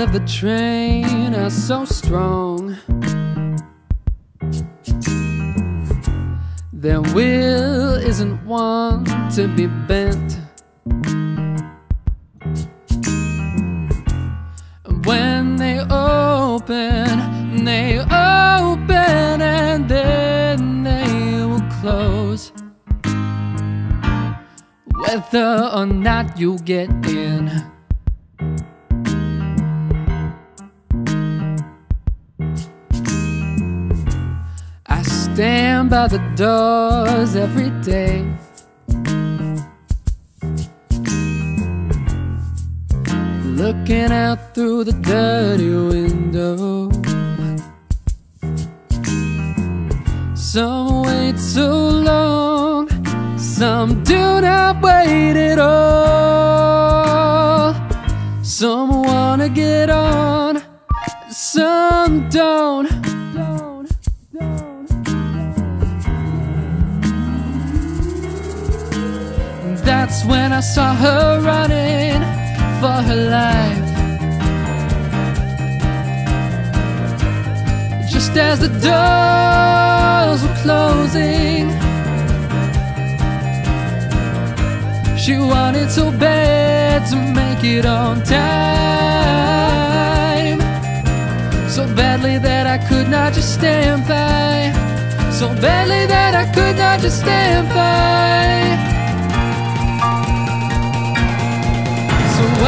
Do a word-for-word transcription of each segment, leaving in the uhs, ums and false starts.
of a train are so strong, their will isn't one to be bent. When they open, they open and then they will close, whether or not you get in. I stand by the doors every day, looking out through the dirty window. Some wait so long, some do not wait at all. Some wanna get on, some don't. That's when I saw her running for her life, just as the doors were closing. She wanted so bad to make it on time, so badly that I could not just stand by, so badly that I could not just stand by. I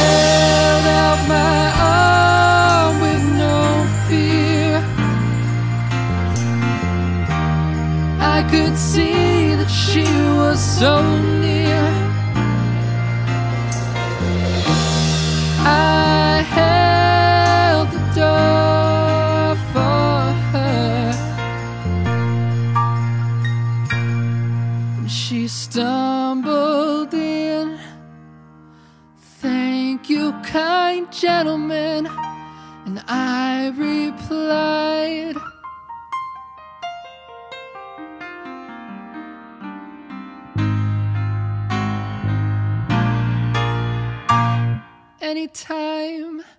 held out my arm with no fear. I could see that she was so near. I held the door for her, and she stumbled in. "Thank you, kind gentleman," and I replied, "Anytime."